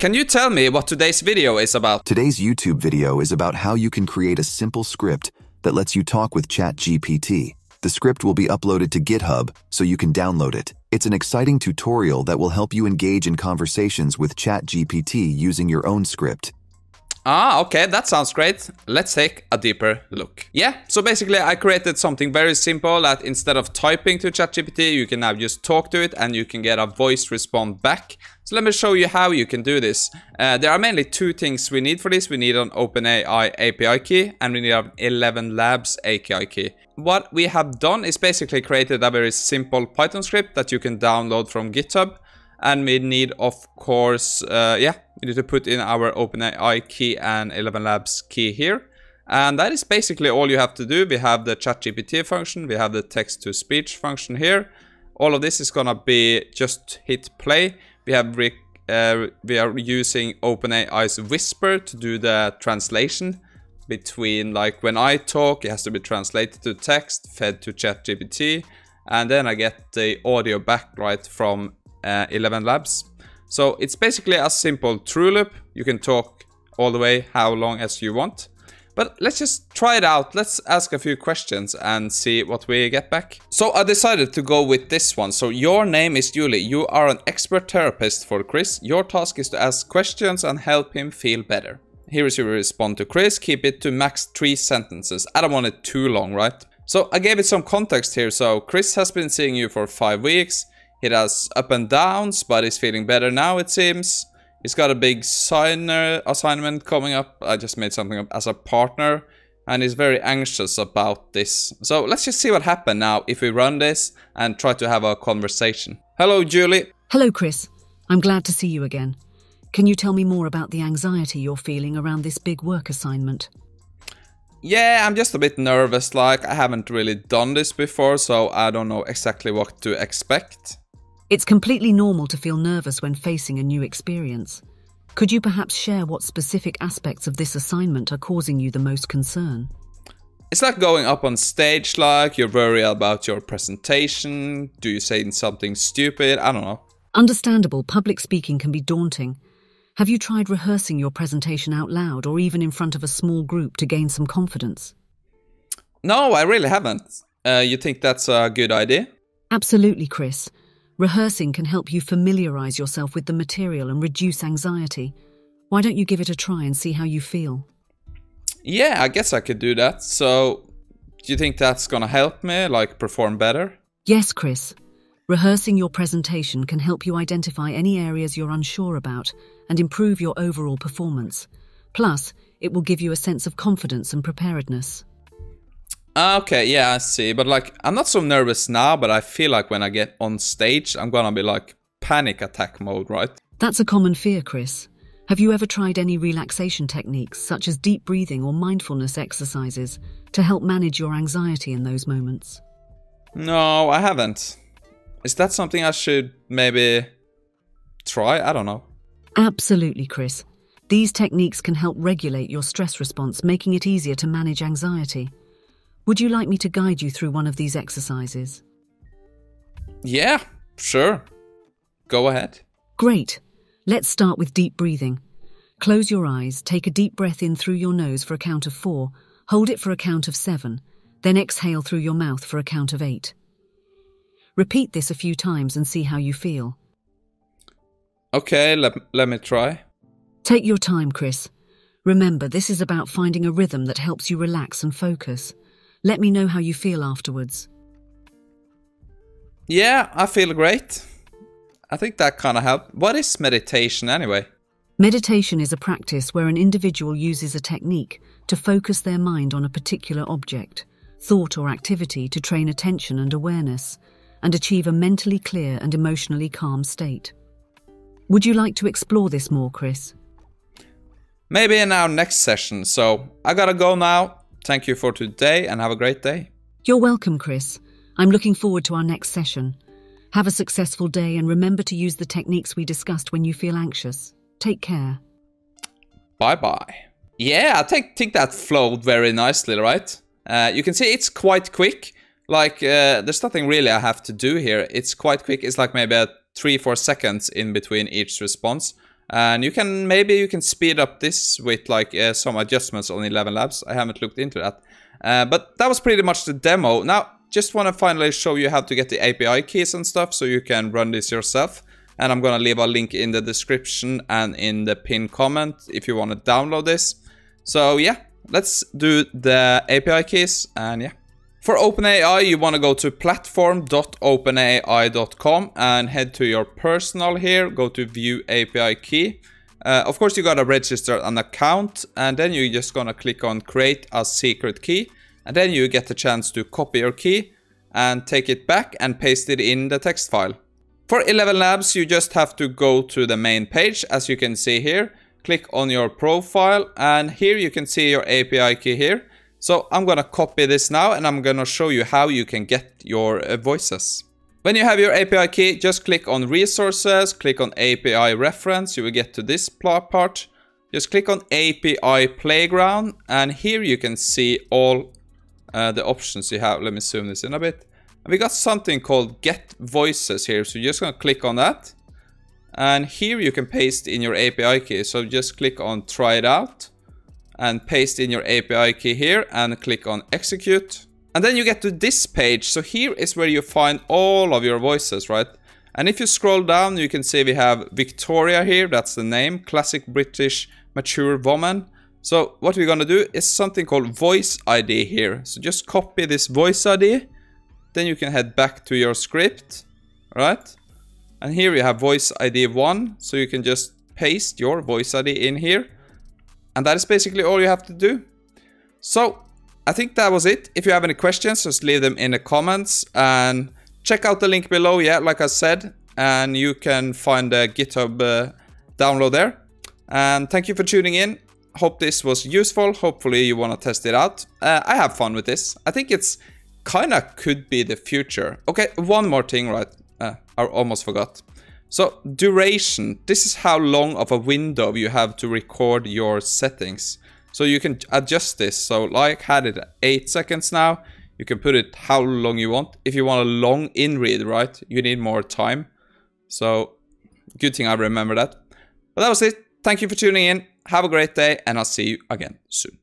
Can you tell me what today's video is about? Today's YouTube video is about how you can create a simple script that lets you talk with ChatGPT. The script will be uploaded to GitHub, so you can download it. It's an exciting tutorial that will help you engage in conversations with ChatGPT using your own script. Ah, okay, that sounds great. Let's take a deeper look. Yeah, so basically I created something very simple that instead of typing to ChatGPT, you can now just talk to it and you can get a voice response back. So let me show you how you can do this. There are mainly two things we need for this. We need an OpenAI API key and we need an 11 Labs API key. What we have done is basically created a very simple Python script that you can download from GitHub. And we need, of course, we need to put in our OpenAI key and 11 Labs key here. And that is basically all you have to do. We have the ChatGPT function, we have the text-to-speech function here. All of this is gonna be just hit play. We are using OpenAI's Whisper to do the translation between, like, when I talk, it has to be translated to text, fed to ChatGPT, and then I get the audio back right from 11 Labs. So it's basically a simple true loop. You can talk all the way how long as you want. But let's just try it out. Let's ask a few questions and see what we get back. So I decided to go with this one. So your name is Julie. You are an expert therapist for Chris. Your task is to ask questions and help him feel better. Here is your response to Chris. Keep it to max 3 sentences. I don't want it too long, right? So I gave it some context here. So Chris has been seeing you for 5 weeks. He has up and downs, but he's feeling better now, it seems. He's got a big assignment coming up. I just made something up as a partner. And he's very anxious about this. So let's just see what happened now if we run this and try to have a conversation. Hello, Julie. Hello, Chris. I'm glad to see you again. Can you tell me more about the anxiety you're feeling around this big work assignment? Yeah, I'm just a bit nervous. Like, I haven't really done this before, so I don't know exactly what to expect. It's completely normal to feel nervous when facing a new experience. Could you perhaps share what specific aspects of this assignment are causing you the most concern? It's like going up on stage, like you're worried about your presentation. Do you say something stupid? I don't know. Understandable, public speaking can be daunting. Have you tried rehearsing your presentation out loud or even in front of a small group to gain some confidence? No, I really haven't. You think that's a good idea? Absolutely, Chris. Rehearsing can help you familiarize yourself with the material and reduce anxiety. Why don't you give it a try and see how you feel? Yeah, I guess I could do that. So, do you think that's gonna help me, like, perform better? Yes, Chris. Rehearsing your presentation can help you identify any areas you're unsure about and improve your overall performance. Plus, it will give you a sense of confidence and preparedness. Okay, yeah, I see. But, like, I'm not so nervous now, but I feel like when I get on stage, I'm gonna be, like, panic attack mode, right? That's a common fear, Chris. Have you ever tried any relaxation techniques, such as deep breathing or mindfulness exercises, to help manage your anxiety in those moments? No, I haven't. Is that something I should maybe try? I don't know. Absolutely, Chris. These techniques can help regulate your stress response, making it easier to manage anxiety. Would you like me to guide you through one of these exercises? Yeah, sure. Go ahead. Great. Let's start with deep breathing. Close your eyes, take a deep breath in through your nose for a count of 4, hold it for a count of 7, then exhale through your mouth for a count of 8. Repeat this a few times and see how you feel. Okay, let me try. Take your time, Chris. Remember, this is about finding a rhythm that helps you relax and focus. Let me know how you feel afterwards. Yeah, I feel great. I think that kind of helped. What is meditation anyway? Meditation is a practice where an individual uses a technique to focus their mind on a particular object, thought or activity to train attention and awareness, and achieve a mentally clear and emotionally calm state. Would you like to explore this more, Chris? Maybe in our next session, so I gotta go now. Thank you for today and have a great day. You're welcome, Chris. I'm looking forward to our next session. Have a successful day and remember to use the techniques we discussed when you feel anxious. Take care. Bye-bye. Yeah, I think that flowed very nicely, right? You can see it's quite quick. Like, there's nothing really I have to do here. It's quite quick. It's like maybe 3-4 seconds in between each response. And you can, maybe you can speed up this with like some adjustments on Eleven Labs. I haven't looked into that. But that was pretty much the demo. Now, just want to finally show you how to get the API keys and stuff so you can run this yourself. And I'm going to leave a link in the description and in the pinned comment if you want to download this. So yeah, let's do the API keys and yeah. For OpenAI, you want to go to platform.openai.com and head to your personal here, go to view API key. Of course, you got to register an account and then you're just going to click on create a secret key. And then you get the chance to copy your key and take it back and paste it in the text file. For Eleven Labs, you just have to go to the main page, as you can see here. Click on your profile and here you can see your API key here. So I'm gonna copy this now and I'm gonna show you how you can get your voices. When you have your API key, just click on resources, click on API reference, you will get to this part. Just click on API playground and here you can see all the options you have. Let me zoom this in a bit. And we got something called get voices here, so you're just gonna click on that. And here you can paste in your API key, so just click on try it out. And paste in your API key here and click on execute. And then you get to this page. So here is where you find all of your voices, right? And if you scroll down, you can see we have Victoria here. That's the name, classic British mature woman. So what we're gonna do is something called voice ID here. So just copy this voice ID. Then you can head back to your script, right? And here you have voice ID 1. So you can just paste your voice ID in here. And that is basically all you have to do. So I think that was it. If you have any questions, just leave them in the comments and check out the link below. Yeah, like I said, and you can find the GitHub download there. And thank you for tuning in. Hope this was useful. Hopefully you want to test it out. I have fun with this. I think it's kind of could be the future. Okay, one more thing, right? I almost forgot. So duration, this is how long of a window you have to record your settings. So you can adjust this. So like had it at 8 seconds now, you can put it how long you want. If you want a long in-read, right, you need more time. So good thing I remember that. But that was it. Thank you for tuning in. Have a great day and I'll see you again soon.